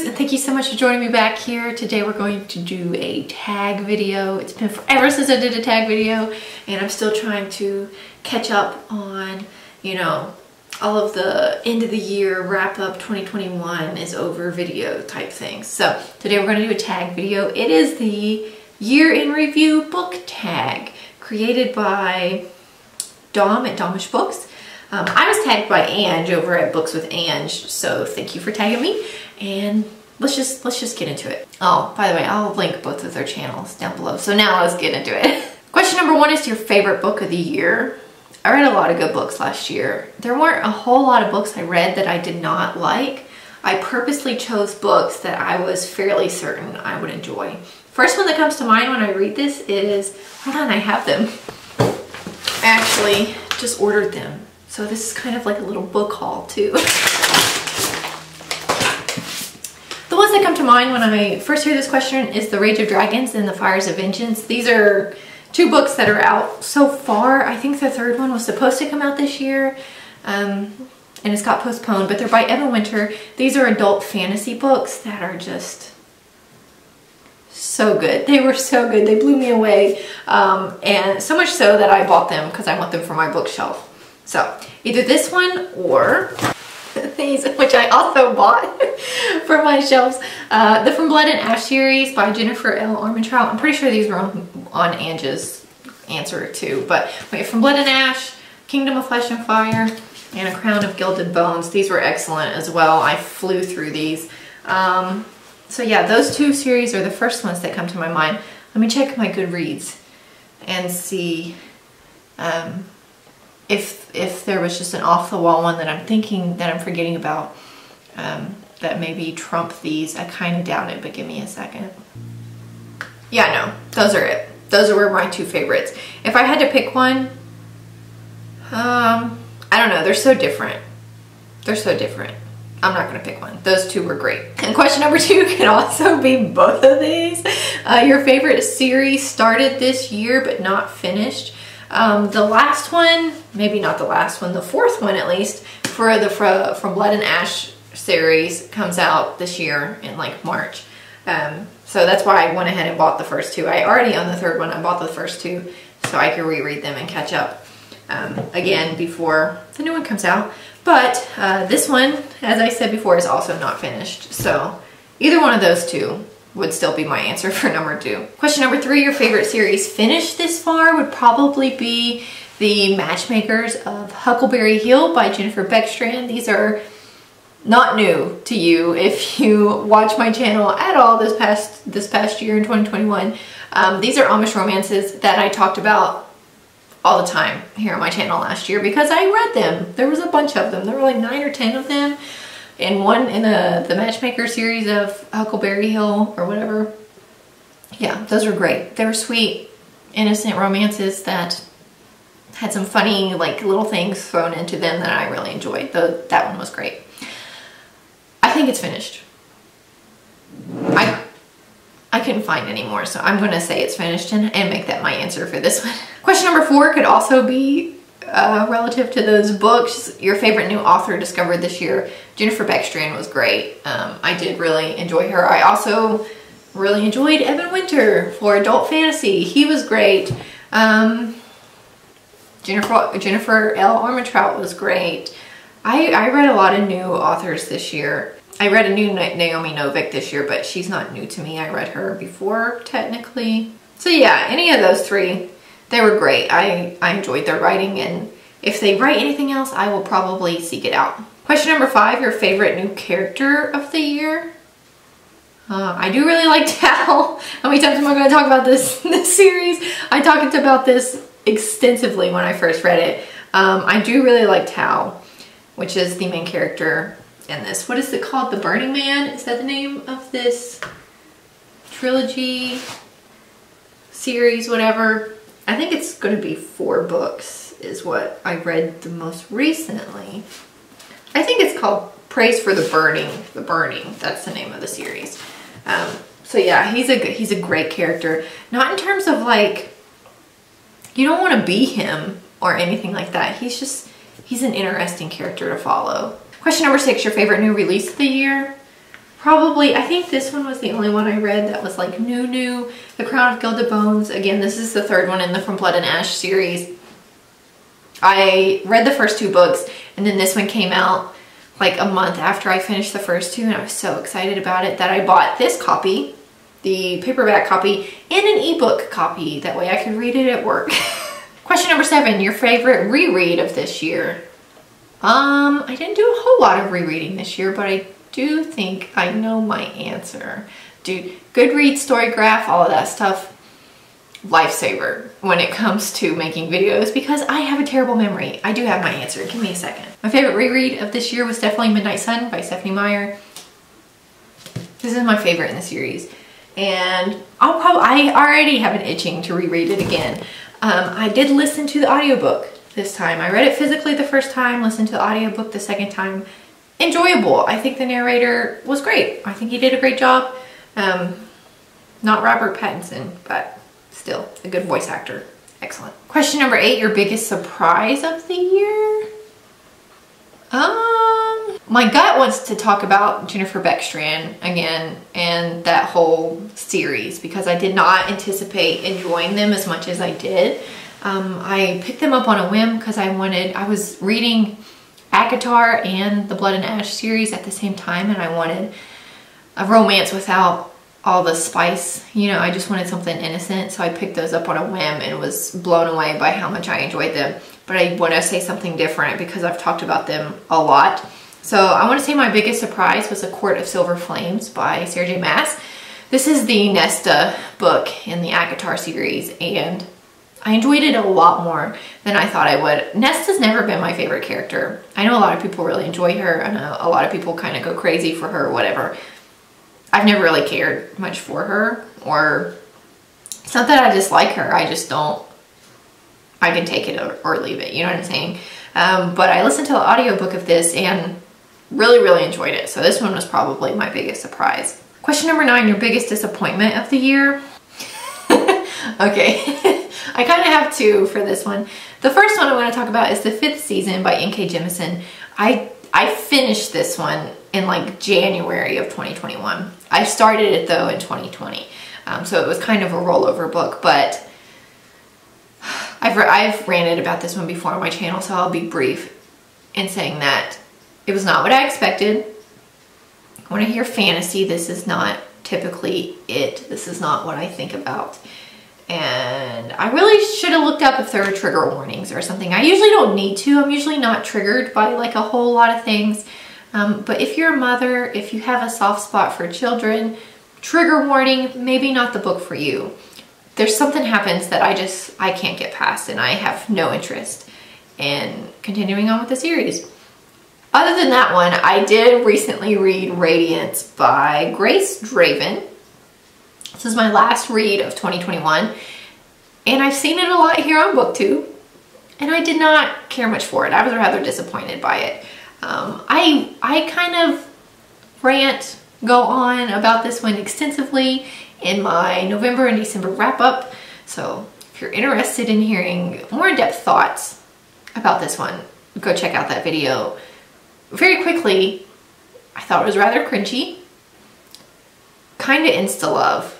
guys, and thank you so much for joining me back here. Today we're going to do a tag video. It's been forever since I did a tag video, and I'm still trying to catch up on, you know, all of the end of the year wrap up 2021 is over video type things. So today we're going to do a tag video. It is the year in review book tag created by Dom at Domish Books. I was tagged by Ange over at Books with Ange, so thank you for tagging me, and let's just get into it. Oh, by the way, I'll link both of their channels down below. So now let's get into it. Question number one is your favorite book of the year. I read a lot of good books last year. There weren't a whole lot of books I read that I did not like. I purposely chose books that I was fairly certain I would enjoy. First one that comes to mind when I read this is, hold on, I have them. I actually just ordered them. So this is kind of like a little book haul too. The ones that come to mind when I first hear this question is The Rage of Dragons and The Fires of Vengeance. These are two books that are out so far. I think the third one was supposed to come out this year and it's got postponed, but they're by Evan Winter. These are adult fantasy books that are just so good. They were so good. They blew me away. And so much so that I bought them because I want them for my bookshelf. So either this one or these, which I also bought for my shelves. The From Blood and Ash series by Jennifer L. Armentrout. I'm pretty sure these were on Ange's answer too. But wait, From Blood and Ash, Kingdom of Flesh and Fire, and A Crown of Gilded Bones. These were excellent as well. I flew through these. So yeah, those two series are the first ones that come to my mind. Let me check my Goodreads and see if there was just an off-the-wall one that I'm thinking that I'm forgetting about that maybe trump these. I kind of doubt it, but give me a second. Yeah, no, those are it. Those are my two favorites. If I had to pick one, I don't know, they're so different. They're so different. I'm not gonna pick one. Those two were great. And question number two can also be both of these. Your favorite series started this year but not finished. The last one, maybe not the last one, the fourth one at least, for the From Blood and Ash series comes out this year in like March. So that's why I went ahead and bought the first two. I already own the third one. I bought the first two so I could reread them and catch up again before the new one comes out. But this one, as I said before, is also not finished. So either one of those two would still be my answer for number two. Question number three, your favorite series finished this far would probably be The Matchmakers of Huckleberry Hill by Jennifer Beckstrand. These are not new to you if you watch my channel at all this past year in 2021. These are Amish romances that I talked about all the time here on my channel last year because I read them. There was a bunch of them. There were like 9 or 10 of them. And one in the Matchmaker series of Huckleberry Hill or whatever. Yeah, those were great. They were sweet, innocent romances that had some funny like little things thrown into them that I really enjoyed. That one was great. I think it's finished. I couldn't find any more, so I'm gonna say it's finished and make that my answer for this one. Question number four could also be relative to those books, your favorite new author discovered this year. Jennifer Beckstrand was great. I did really enjoy her. I also really enjoyed Evan Winter for adult fantasy. He was great. Jennifer L. Armentrout was great. I read a lot of new authors this year. I read a new Naomi Novik this year, but she's not new to me. I read her before, technically. So yeah, any of those three, they were great. I enjoyed their writing, and if they write anything else, I will probably seek it out. Question number five, your favorite new character of the year? I do really like Tal. How many times am I going to talk about this series? I talked about this extensively when I first read it. I do really like Tal, which is the main character in this. What is it called? The Burning Man? Is that the name of this trilogy, series, whatever? I think it's going to be 4 books is what I read the most recently. I think it's called Praise for the Burning. The Burning, that's the name of the series. So yeah, he's a great character. Not in terms of like, you don't want to be him or anything like that. He's an interesting character to follow. Question number six, your favorite new release of the year? Probably, I think this one was the only one I read that was like new. The Crown of Gilded Bones. Again, this is the third one in the From Blood and Ash series. I read the first two books, and then this one came out like a month after I finished the first two, and I was so excited about it that I bought this copy, the paperback copy, and an ebook copy. That way I could read it at work. Question number 7, your favorite reread of this year? I didn't do a whole lot of rereading this year, but I do think I know my answer. Dude, Goodreads, Storygraph, all of that stuff, lifesaver when it comes to making videos because I have a terrible memory. I do have my answer. Give me a second. My favorite reread of this year was definitely Midnight Sun by Stephanie Meyer. This is my favorite in the series, and I already have an itching to reread it again. I did listen to the audiobook this time. I read it physically the first time, listened to the audiobook the second time. Enjoyable. I think the narrator was great. I think he did a great job. Not Robert Pattinson, but still a good voice actor. Excellent. Question number 8, your biggest surprise of the year? My gut wants to talk about Jennifer Beckstrand again and that whole series because I did not anticipate enjoying them as much as I did. I picked them up on a whim because I was reading ACOTAR and the Blood and Ash series at the same time, and I wanted a romance without all the spice. You know, I just wanted something innocent, so I picked those up on a whim and was blown away by how much I enjoyed them. But I want to say something different because I've talked about them a lot. So I want to say my biggest surprise was A Court of Silver Flames by Sergei Mass. This is the Nesta book in the ACOTAR series, and I enjoyed it a lot more than I thought I would. Nesta's never been my favorite character. I know a lot of people really enjoy her. I know a lot of people kind of go crazy for her or whatever. I've never really cared much for her, or it's not that I dislike her. I just don't, I can take it or leave it, you know what I'm saying? But I listened to the audiobook of this and really enjoyed it. So this one was probably my biggest surprise. Question number 9, your biggest disappointment of the year? Okay. I kind of have two for this one. The first one I want to talk about is The Fifth Season by N.K. Jemisin. I finished this one in like January of 2021. I started it though in 2020. So it was kind of a rollover book, but I've ranted about this one before on my channel, so I'll be brief in saying that it was not what I expected. When I hear fantasy, this is not typically it. This is not what I think about. And I really should have looked up if there were trigger warnings or something. I usually don't need to. I'm usually not triggered by like a whole lot of things. But if you're a mother, if you have a soft spot for children, trigger warning, maybe not the book for you. There's something happens that I can't get past, and I have no interest in continuing on with the series. Other than that one, I did recently read Radiance by Grace Draven. This is my last read of 2021, and I've seen it a lot here on BookTube, and I did not care much for it. I was rather disappointed by it. I kind of go on about this one extensively in my November and December wrap-up, so if you're interested in hearing more in-depth thoughts about this one, go check out that video. Very quickly, I thought it was rather cringy, kind of insta-love,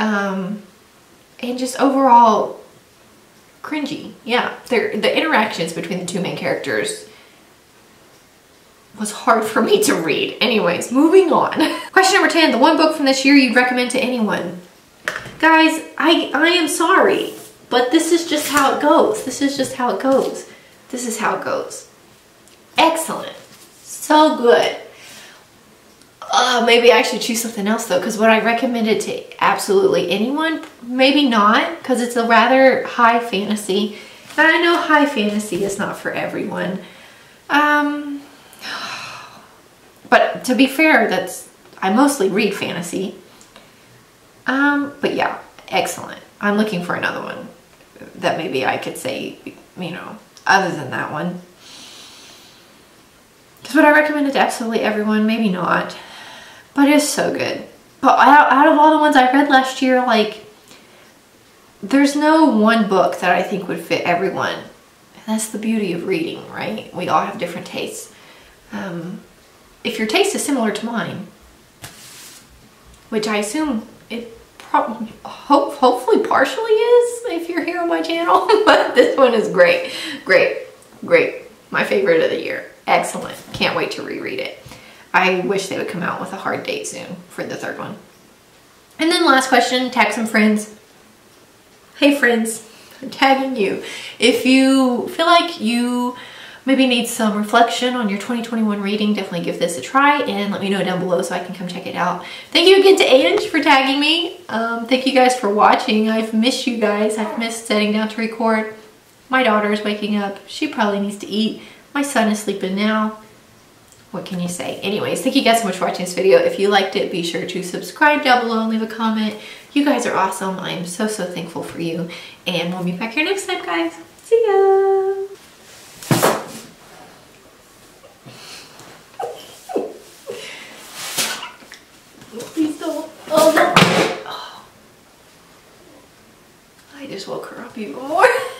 and just overall cringy. Yeah, the interactions between the two main characters was hard for me to read. Anyways, moving on. Question number 10, the one book from this year you'd recommend to anyone. Guys, I am sorry, but this is just how it goes. This is just how it goes. This is how it goes. Excellent. So good. Maybe I should choose something else though, because would I recommend it to absolutely anyone? Maybe not, because it's a rather high fantasy. And I know high fantasy is not for everyone. But to be fair, I mostly read fantasy. But yeah, excellent. I'm looking for another one that maybe I could say, you know, other than that one. Because would I recommend it to absolutely everyone? Maybe not. But it's so good. But out of all the ones I read last year, like, there's no one book that I think would fit everyone. And that's the beauty of reading, right? We all have different tastes. If your taste is similar to mine, which I assume it probably, hopefully partially is if you're here on my channel, but this one is great, great, great. My favorite of the year. Excellent. Can't wait to reread it. I wish they would come out with a hard date soon for the third one. And then last question, tag some friends. Hey friends, I'm tagging you. If you feel like you maybe need some reflection on your 2021 reading, definitely give this a try and let me know down below so I can come check it out. Thank you again to Ange for tagging me. Thank you guys for watching. I've missed you guys. I've missed sitting down to record. My daughter is waking up. She probably needs to eat. My son is sleeping now. What can you say? Anyways, thank you guys so much for watching this video. If you liked it, be sure to subscribe down below and leave a comment. You guys are awesome. I am so, so thankful for you. And we'll be back here next time, guys. See ya. Please don't. Oh, no. Oh. I just woke her up even more.